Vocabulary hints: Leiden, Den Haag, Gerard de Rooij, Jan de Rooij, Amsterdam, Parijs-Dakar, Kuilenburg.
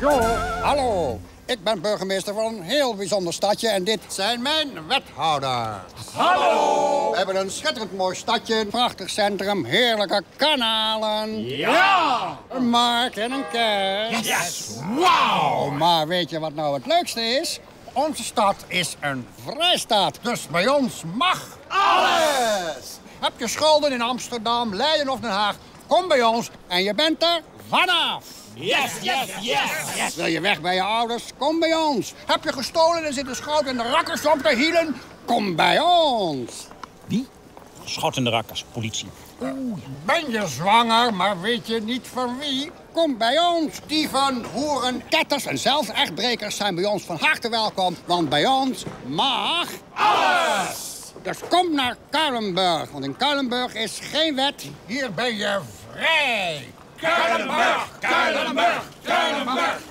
Jo, hallo. Ik ben burgemeester van een heel bijzonder stadje en dit zijn mijn wethouders. Hallo! We hebben een schitterend mooi stadje, een prachtig centrum, heerlijke kanalen. Ja! Een markt en een kerk. Yes! Wauw! Maar weet je wat nou het leukste is? Onze stad is een vrijstaat, dus bij ons mag alles! Heb je schulden in Amsterdam, Leiden of Den Haag, kom bij ons en je bent er vanaf. Yes, yes, yes, yes! Wil je weg bij je ouders? Kom bij ons. Heb je gestolen en zit een schout in de rakkers om te hielen? Kom bij ons. Wie? Schout in de rakkers, politie. Oeh, ben je zwanger, maar weet je niet van wie? Kom bij ons. Dieven, hoeren, ketters en zelfs echtbrekers zijn bij ons van harte welkom. Want bij ons mag alles! Dus kom naar Kuilenburg, want in Kuilenburg is geen wet. Hier ben je vrij. Kuilenburg, Kuilenburg, Kuilenburg.